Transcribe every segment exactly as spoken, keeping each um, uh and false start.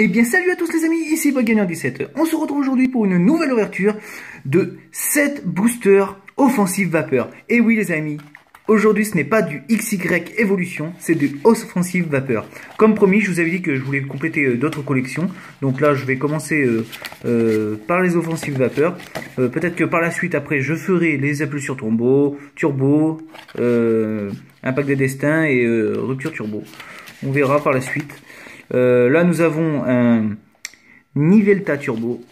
Eh bien salut à tous les amis, ici Bottegagnant dix-sept. On se retrouve aujourd'hui pour une nouvelle ouverture de sept boosters Offensive Vapeur. Et oui les amis, aujourd'hui ce n'est pas du X Y Evolution, c'est du Offensive Vapeur. Comme promis, je vous avais dit que je voulais compléter d'autres collections. Donc là je vais commencer euh, euh, par les Offensive Vapeur. Euh, Peut-être que par la suite après je ferai les Impulsions Turbo, Turbo, euh, Impact des Destins et euh, Rupture Turbo. On verra par la suite. Euh, là nous avons un Yveltal Turbo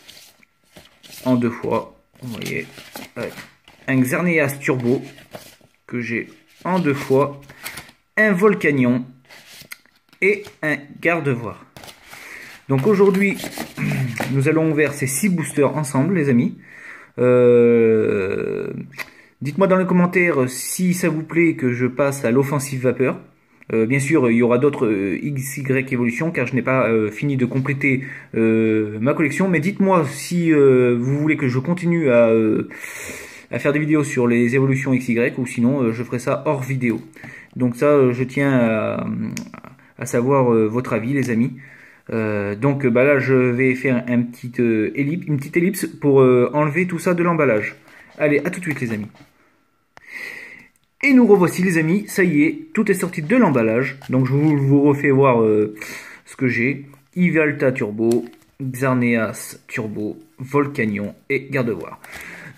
en deux fois, vous voyez, ouais. Un Xerneas Turbo que j'ai en deux fois, un Volcanion et un Gardevoir. Donc aujourd'hui nous allons ouvrir ces six boosters ensemble les amis. Euh, dites-moi dans les commentaires si ça vous plaît que je passe à l'Offensive Vapeur. Euh, bien sûr, il y aura d'autres euh, X Y évolutions car je n'ai pas euh, fini de compléter euh, ma collection. Mais dites-moi si euh, vous voulez que je continue à, euh, à faire des vidéos sur les évolutions X Y ou sinon euh, je ferai ça hors vidéo. Donc ça, euh, je tiens à, à savoir euh, votre avis les amis. Euh, donc bah, là, je vais faire un petit, euh, ellipse, une petite ellipse pour euh, enlever tout ça de l'emballage. Allez, à tout de suite les amis. Et nous revoici les amis, ça y est, tout est sorti de l'emballage. Donc je vous, vous refais voir euh, ce que j'ai. Yveltal Turbo, Xerneas Turbo, Volcanion et Gardevoir.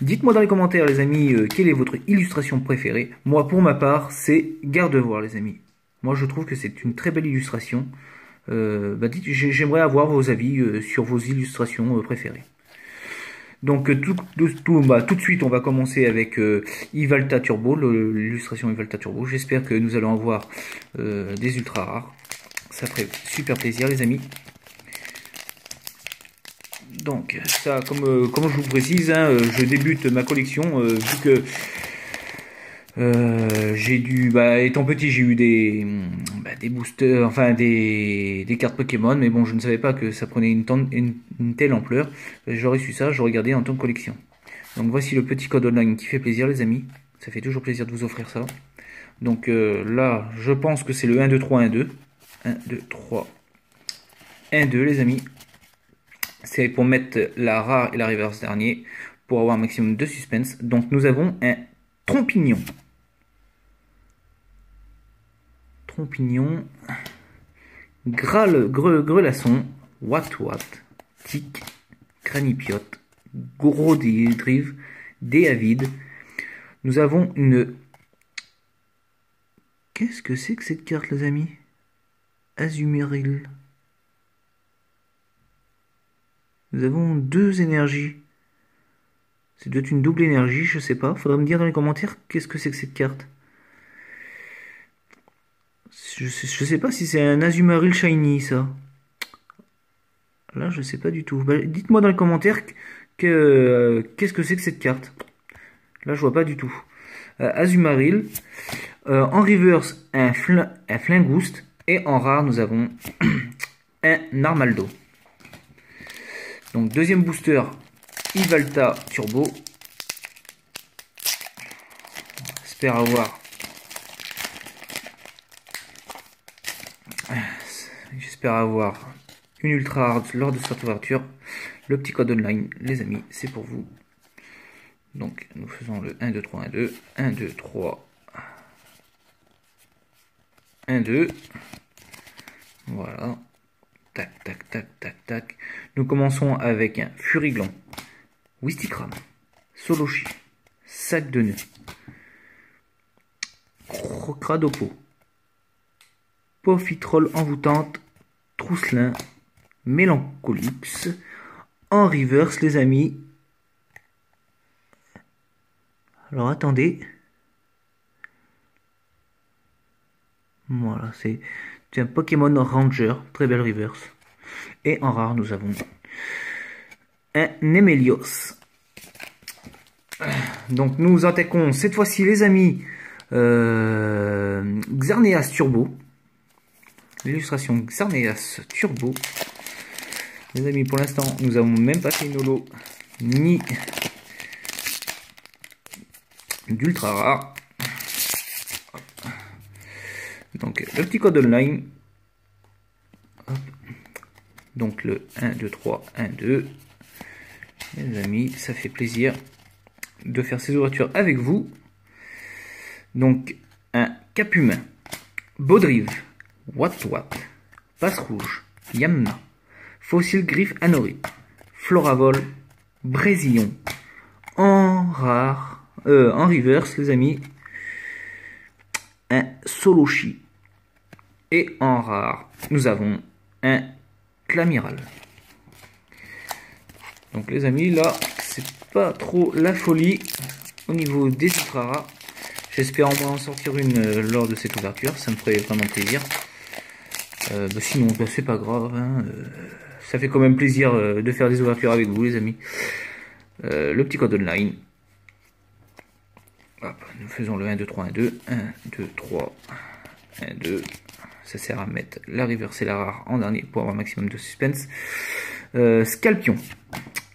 Dites-moi dans les commentaires les amis, euh, quelle est votre illustration préférée. Moi pour ma part, c'est Gardevoir les amis. Moi je trouve que c'est une très belle illustration. Euh, bah, j'aimerais avoir vos avis euh, sur vos illustrations euh, préférées. Donc tout, tout, tout, bah, tout de suite on va commencer avec euh, Yveltal Turbo, l'illustration Yveltal Turbo. J'espère que nous allons avoir euh, des ultra rares. Ça ferait super plaisir les amis. Donc ça, comme, euh, comme je vous précise, hein, euh, je débute ma collection euh, vu que euh, j'ai dû, bah, étant petit j'ai eu des, bah, des boosters, enfin des, des cartes Pokémon, mais bon je ne savais pas que ça prenait une, une, une telle ampleur. J'aurais su ça, j'aurais gardé en tant que collection. Donc voici le petit code online qui fait plaisir les amis, ça fait toujours plaisir de vous offrir ça. Donc euh, là je pense que c'est le un deux trois un deux, un deux trois un deux les amis. C'est pour mettre la rare et la reverse dernier pour avoir un maximum de suspense. Donc nous avons un Trompignon. Trompignon. Grâle, gre, grelasson. Wat wat. Tic. Cranipiote. Gros drive. Déavide. Nous avons une. Qu'est-ce que c'est que cette carte, les amis? Azumarill. Nous avons deux énergies. C'est peut-être une double énergie, je sais pas. Faudrait me dire dans les commentaires qu'est-ce que c'est que cette carte. Je sais, je sais pas si c'est un Azumarill Shiny, ça. Là, je sais pas du tout. Bah, dites-moi dans les commentaires qu'est-ce euh, qu que c'est que cette carte. Là, je vois pas du tout. Euh, Azumarill. Euh, en reverse, un, fl un Flingoost. Et en rare, nous avons un Armaldo. Donc, deuxième booster. Yveltal Turbo. J'espère avoir. J'espère avoir une ultra hard lors de cette ouverture. Le petit code online, les amis, c'est pour vous. Donc nous faisons le un deux trois un deux. un deux trois un deux. Voilà. Tac, tac, tac, tac, tac. Nous commençons avec un Furiglon. Wistikram, Solochi, Sac de Nœuds, Crocradopo, Pofitrol Envoûtante, Trousselin, Mélancolix. En reverse, les amis. Alors attendez. Voilà, c'est un Pokémon Ranger. Très belle reverse. Et en rare, nous avons un Nemelios. Donc nous attaquons cette fois-ci les amis euh, Xerneas Turbo, l'illustration Xerneas Turbo les amis. Pour l'instant nous avons même pas fait une holo ni d'ultra rare. Donc le petit code online. Hop. Donc le un, deux, trois, un, deux. Les amis, ça fait plaisir de faire ces ouvertures avec vous. Donc un cap humain, Baudrive, Watwat, Passe Rouge, Yamna, Fossile Griffe Anori, Floravol, Brésillon, en rare, euh, en reverse les amis, un Solochi. Et en rare, nous avons un Clamiral. Donc les amis, là, c'est pas trop la folie au niveau des ultra rares. J'espère en en sortir une lors de cette ouverture, ça me ferait vraiment plaisir. Euh, bah sinon, bah, c'est pas grave, hein. euh, ça fait quand même plaisir euh, de faire des ouvertures avec vous les amis. Euh, le petit code online. Hop, nous faisons le un, deux, trois, un, deux. un, deux, trois, un, deux. Ça sert à mettre la reverse et la rare en dernier pour avoir un maximum de suspense. Euh, Scalpion,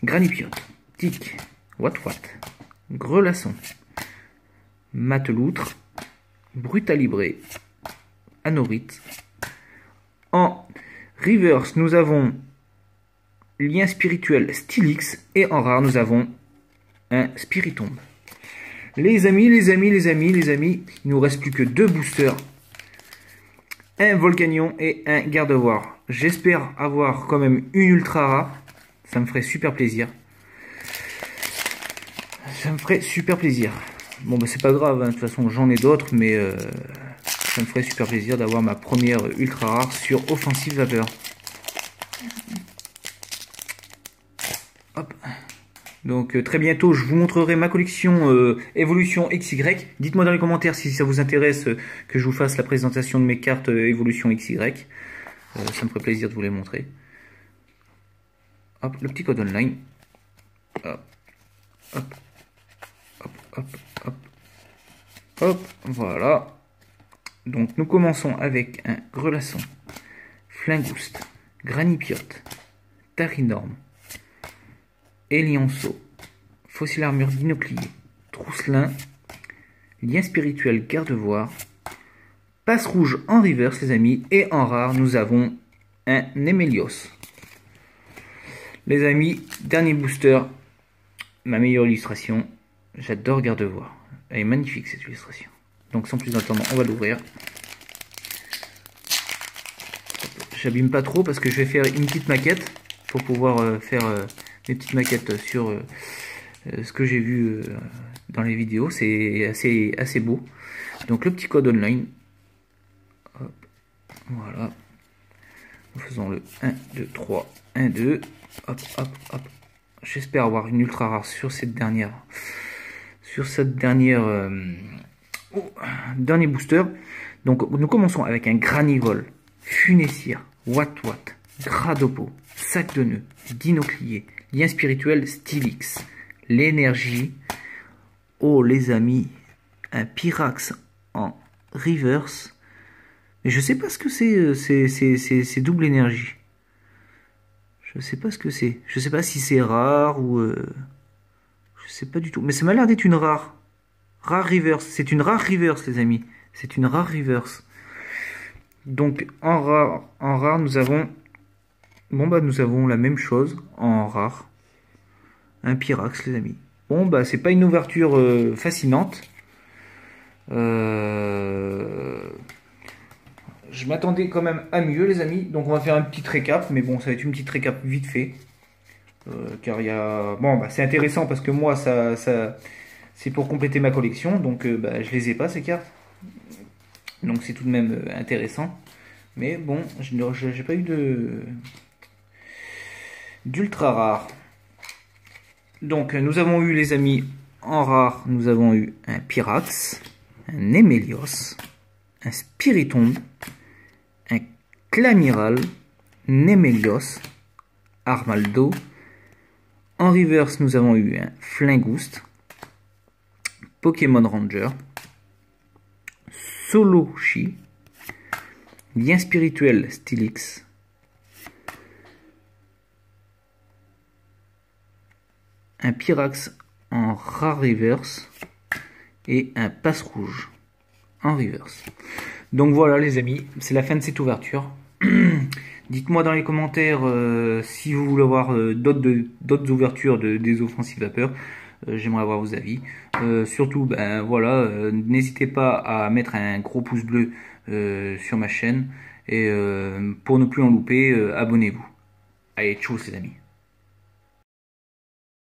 Granipiote, Tic, Watwat, Grelasson, Mateloutre, Brutalibré, Anorite. En reverse, nous avons Lien Spirituel Stylix. Et en rare, nous avons un Spiritomb. Les amis, les amis, les amis, les amis, il nous reste plus que deux boosters. Un Volcanion et un Gardevoir. J'espère avoir quand même une ultra rare. Ça me ferait super plaisir. Ça me ferait super plaisir. Bon bah c'est pas grave, hein. De toute façon j'en ai d'autres, mais euh, ça me ferait super plaisir d'avoir ma première ultra rare sur Offensive Vapeur. Hop. Donc très bientôt je vous montrerai ma collection euh, Evolution X Y. Dites-moi dans les commentaires si ça vous intéresse euh, que je vous fasse la présentation de mes cartes euh, Evolution X Y. Euh, ça me ferait plaisir de vous les montrer. Hop, le petit code online. Hop, hop, hop, hop, hop, hop, voilà. Donc nous commençons avec un Grelasson, Flingoost, Granipiote, Tarinorme, Elianceau, Fossile Armure Binoclier, Trousselin, Lien Spirituel Gardevoir, Passe Rouge en reverse les amis, et en rare nous avons un Nemelios. Les amis, dernier booster, ma meilleure illustration, j'adore Gardevoir, elle est magnifique cette illustration. Donc sans plus attendre, on va l'ouvrir. J'abîme pas trop parce que je vais faire une petite maquette pour pouvoir faire... Des petites maquettes sur euh, euh, ce que j'ai vu euh, dans les vidéos, c'est assez assez beau. Donc le petit code online, hop, voilà, nous faisons le un, deux, trois, un, deux, hop, hop, hop. J'espère avoir une ultra rare sur cette dernière sur cette dernière euh, oh, dernier booster. Donc nous commençons avec un Granivol, Funessir, Watwat, Gradopo, Sac de Nœuds, Dinoclier, Lien Spirituel Stylix, l'énergie. Oh les amis, un Pyrax en reverse. Mais je sais pas ce que c'est, c'est double énergie. Je sais pas ce que c'est. Je sais pas si c'est rare ou... Euh... Je sais pas du tout. Mais ça m'a l'air d'être une rare. Rare reverse. C'est une rare reverse les amis. C'est une rare reverse. Donc en rare, en rare nous avons... Bon bah nous avons la même chose en rare, un Pyrax les amis. Bon bah c'est pas une ouverture euh, fascinante. Euh... Je m'attendais quand même à mieux les amis. Donc on va faire un petit récap, mais bon ça va être une petite récap vite fait. Euh, car il y a... Bon bah c'est intéressant parce que moi ça, ça... c'est pour compléter ma collection. Donc euh, bah, je les ai pas ces cartes. Donc c'est tout de même intéressant. Mais bon je n'ai pas eu de... d'ultra rare. Donc nous avons eu les amis en rare, nous avons eu un Pyrax, un Nemelios, un Spiritomb, un Clamiral, Nemelios, Armaldo. En reverse nous avons eu un Flingoost, Pokémon Ranger, Solochi, Lien Spirituel Stylix, un Pyrax en rare reverse et un Passe Rouge en reverse. Donc voilà les amis, c'est la fin de cette ouverture. Dites-moi dans les commentaires euh, si vous voulez avoir euh, d'autres ouvertures de, des Offensive Vapeur. Euh, J'aimerais avoir vos avis. Euh, surtout, ben voilà, euh, n'hésitez pas à mettre un gros pouce bleu euh, sur ma chaîne. Et euh, pour ne plus en louper, euh, abonnez-vous. Allez, tchou les amis.